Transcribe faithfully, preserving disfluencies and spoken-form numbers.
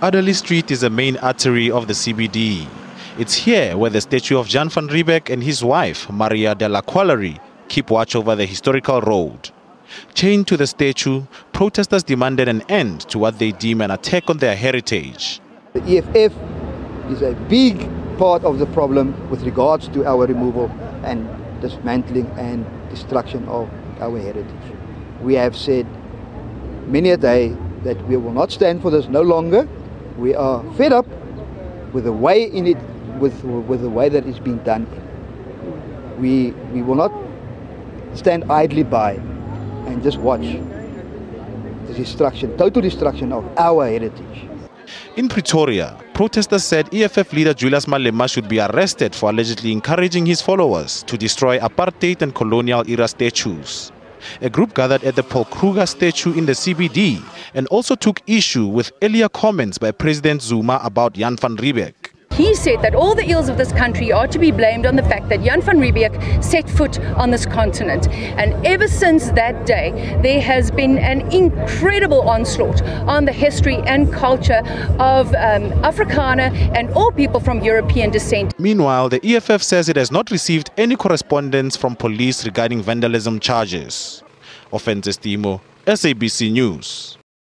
Adderley Street is the main artery of the C B D. It's here where the statue of Jan Van Riebeeck and his wife, Maria de la Qualerie, keep watch over the historical road. Chained to the statue, protesters demanded an end to what they deem an attack on their heritage. The E F F is a big part of the problem with regards to our removal and dismantling and destruction of our heritage. We have said many a day that we will not stand for this no longer. We are fed up with the way in it. With, with the way that it's being done. We, we will not stand idly by and just watch the destruction, total destruction of our heritage. In Pretoria, protesters said E F F leader Julius Malema should be arrested for allegedly encouraging his followers to destroy apartheid and colonial-era statues. A group gathered at the Paul Kruger statue in the C B D and also took issue with earlier comments by President Zuma about Jan Van Riebeeck. He said that all the ills of this country are to be blamed on the fact that Jan Van Riebeeck set foot on this continent. And ever since that day, there has been an incredible onslaught on the history and culture of um, Africana and all people from European descent. Meanwhile, the E F F says it has not received any correspondence from police regarding vandalism charges. Ofentse Stimo, S A B C News.